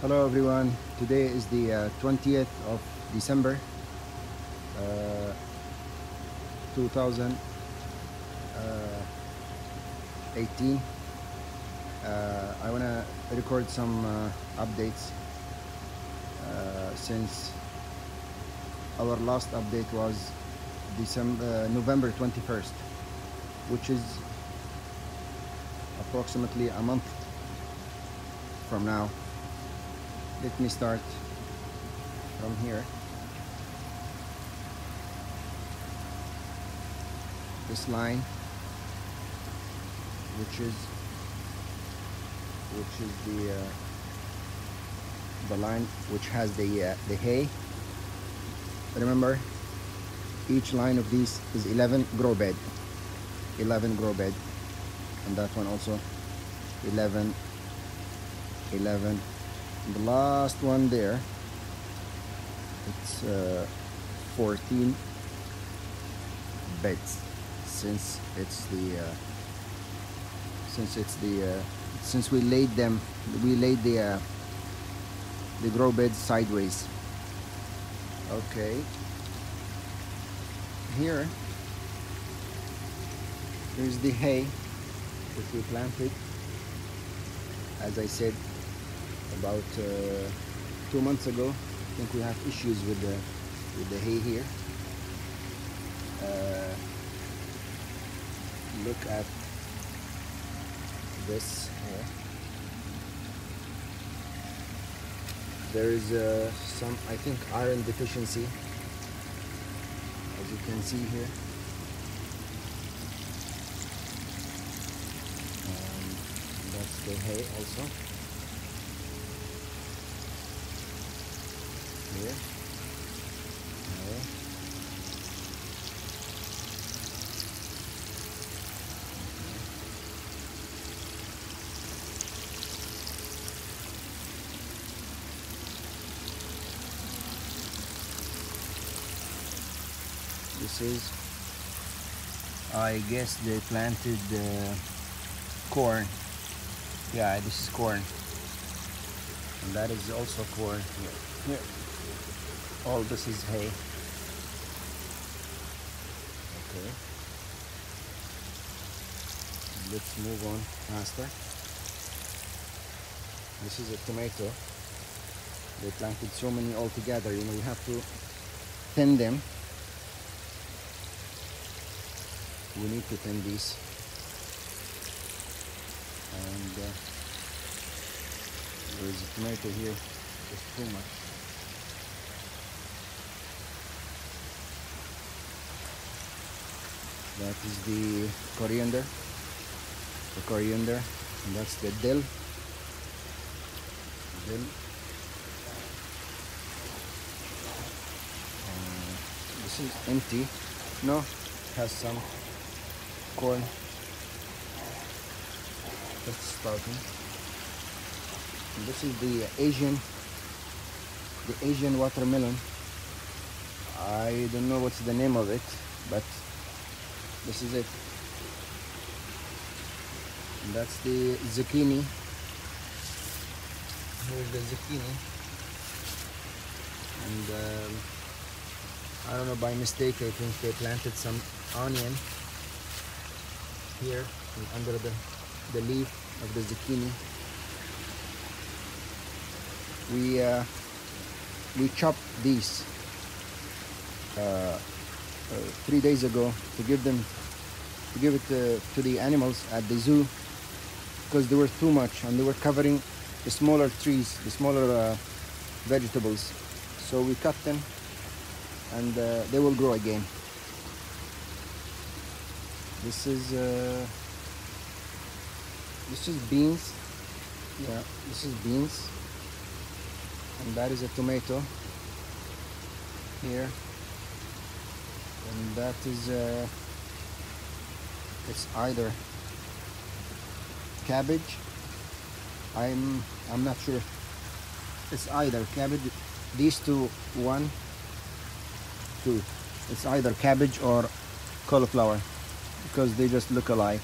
Hello everyone, today is the 20th of December 2018. I want to record some updates since our last update was November 21st, which is approximately a month from now. Let me start from here. This line, which is the line which has the hay. Remember, each line of these is 11 grow bed, and that one also 11. And the last one there, it's 14 beds, since we laid them, we laid the grow beds sideways. Okay, here's the hay which we planted, as I said, about 2 months ago. I think we have issues with the hay here. Look at this here. There is some, I think, iron deficiency, as you can see here. That's the hay also. Here. This is, I guess they planted corn. Yeah, this is corn, and that is also corn here. Yeah. All this is hay. Okay. Let's move on faster. This is a tomato. They planted so many all together, you know, we have to thin them. We need to thin these. And there is a tomato here, just too much. That is the coriander, and that's the dill. This is empty. No, it has some corn. Just starting. And this is the Asian watermelon. I don't know what's the name of it, but this is it. And that's the zucchini. Here's the zucchini. And I don't know, by mistake I think they planted some onion here under the leaf of the zucchini. We chopped these 3 days ago to give it to the animals at the zoo, because they were too much and they were covering the smaller trees, the smaller vegetables. So we cut them, and they will grow again. This is beans. Yeah, this is beans, and that is a tomato here. And that is, it's either cabbage. I'm not sure. It's either cabbage. These two, one, two. It's either cabbage or cauliflower, because they just look alike.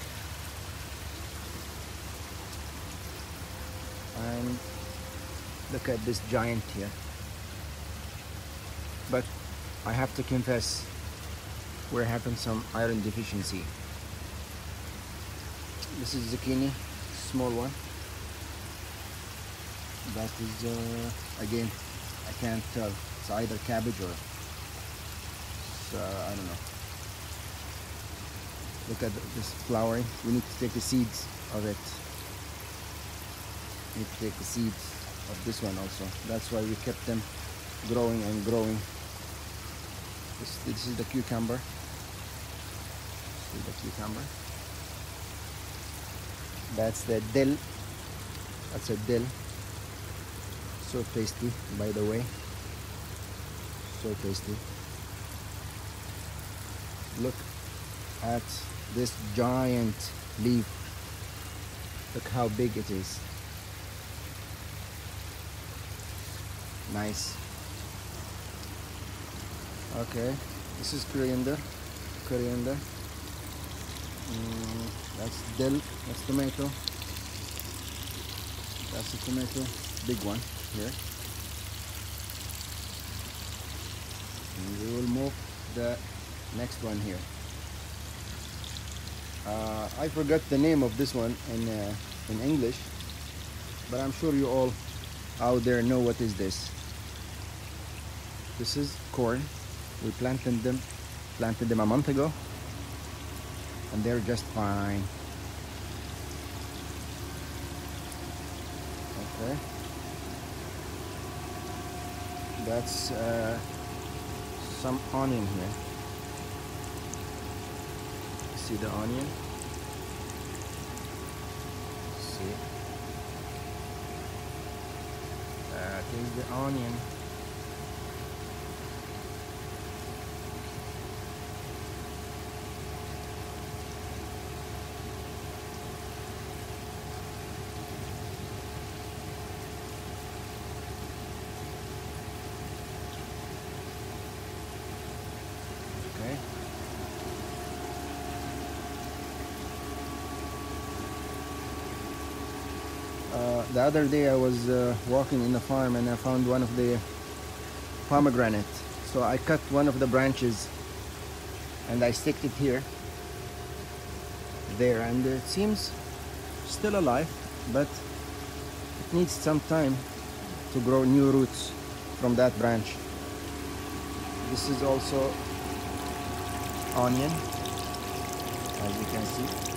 And Look at this giant here. But I have to confess, we're having some iron deficiency. This is zucchini, small one. That is, again, I can't tell. It's either cabbage or, I don't know. Look at this flowering. We need to take the seeds of it. We need to take the seeds of this one also. That's why we kept them growing and growing. This is the cucumber. See the cucumber? That's the dill. That's a dill. So tasty, by the way. So tasty. Look at this giant leaf. Look how big it is. Nice. Okay, this is coriander. Coriander. That's dill. That's tomato. That's a tomato. Big one here. And we will move the next one here. I forgot the name of this one in English, but I'm sure you all out there know what is this. This is corn. We planted them a month ago, and they're just fine. Okay, that's some onion here. See the onion? See? That is the onion. The other day I was walking in the farm and I found one of the pomegranate. So I cut one of the branches and I sticked it here, there, and it seems still alive, but it needs some time to grow new roots from that branch. This is also onion, as you can see.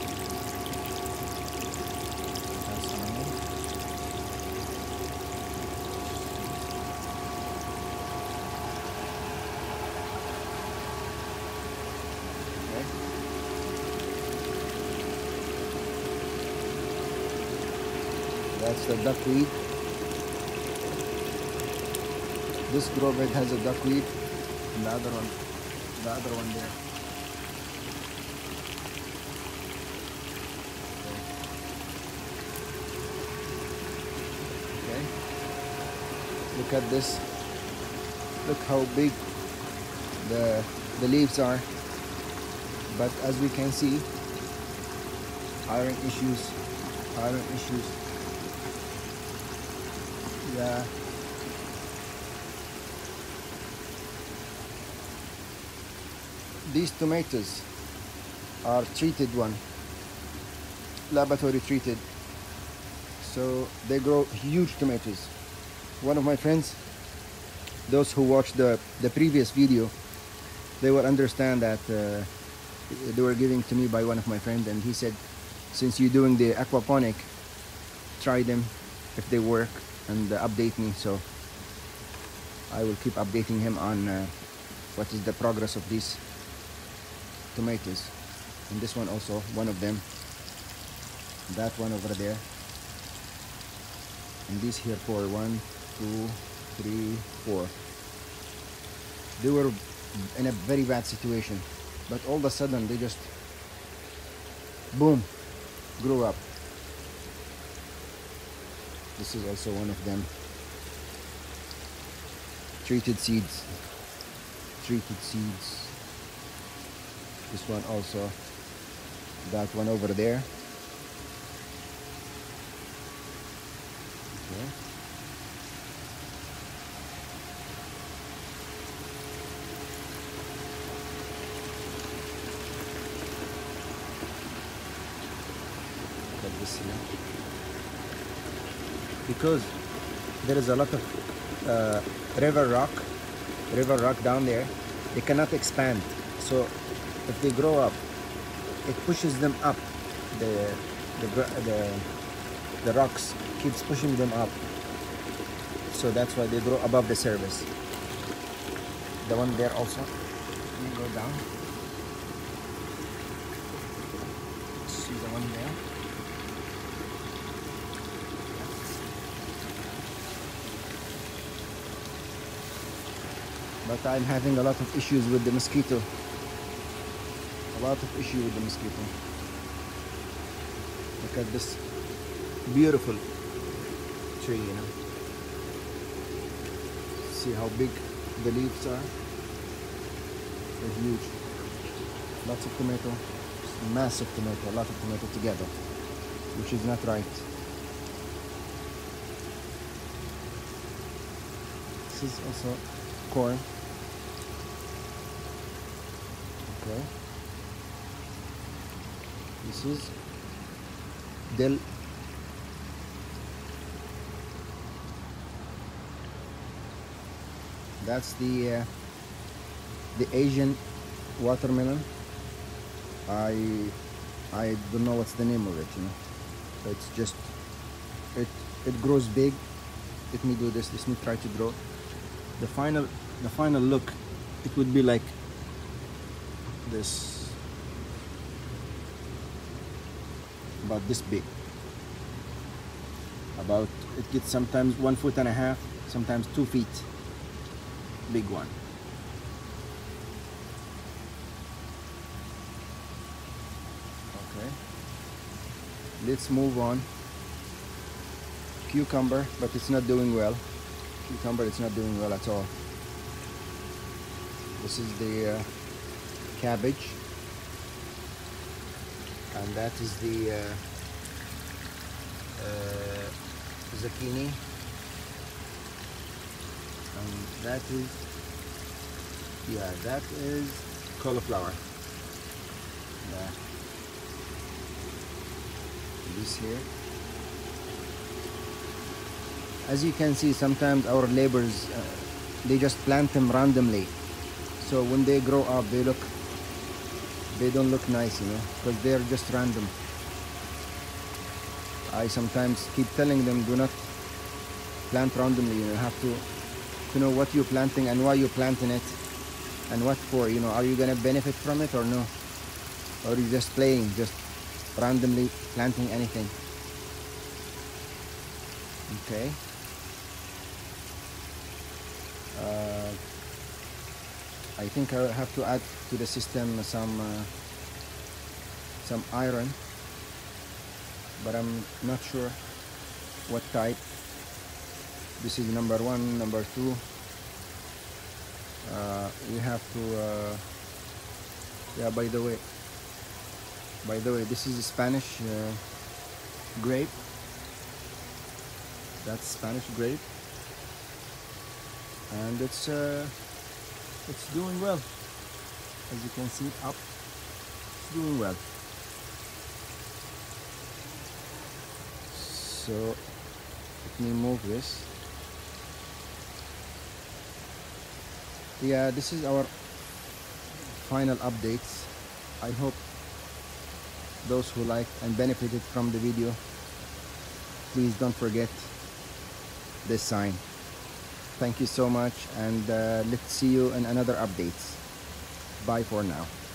That's the duckweed. This grow bed has a duckweed, and the other one there. Okay. Look at this. Look how big the leaves are. But as we can see, iron issues. Yeah. These tomatoes are treated one, laboratory treated, so they grow huge tomatoes. One of my friends, those who watched the previous video, they will understand that they were given to me by one of my friends, and he said, since you're doing the aquaponic, try them if they work, and update me. So I will keep updating him on what is the progress of these tomatoes. And this one also, one of them, that one over there, and these here for 1, 2, 3, 4. They were in a very bad situation, but all of a sudden they just boom, grew up. This is also one of them. Treated seeds. This one also. That one over there. Okay. because there is a lot of river rock down there. They cannot expand, so if they grow up, it pushes them up. The rocks keeps pushing them up, so that's why they grow above the surface. The one there also, let me go down. See the one there. But I'm having a lot of issues with the mosquito. A lot of issue with the mosquito. Look at this beautiful tree, you know. See how big the leaves are. They're huge. Lots of tomato, massive tomato, a lot of tomato together, which is not right. This is also corn. Okay. This is dill. That's the Asian watermelon. I don't know what's the name of it, you know. It's just it grows big. Let me do this. Let me try to draw the final look. It would be like this. About this big, about it gets sometimes 1.5 feet, sometimes 2 feet, big one. Okay, let's move on. Cucumber, but it's not doing well. Cucumber, it's not doing well at all. This is the cabbage. And that is the zucchini, and that is, yeah, that is cauliflower. Yeah. This here, as you can see, sometimes our neighbors they just plant them randomly, so when they grow up, they don't look nice, you know, because they're just random. I sometimes keep telling them, do not plant randomly. You have to know what you're planting and why you're planting it and what for, you know. Are you going to benefit from it or no? Or are you just playing, just randomly planting anything? Okay. I think I have to add to the system some iron, but I'm not sure what type. This is number 1, number 2. We have to, yeah, by the way, this is a Spanish grape. That's Spanish grape, and it's doing well, as you can see up. It's doing well. So let me move this. Yeah, this is our final updates. I hope those who liked and benefited from the video, please don't forget this sign. Thank you so much, and let's see you in another update. Bye for now.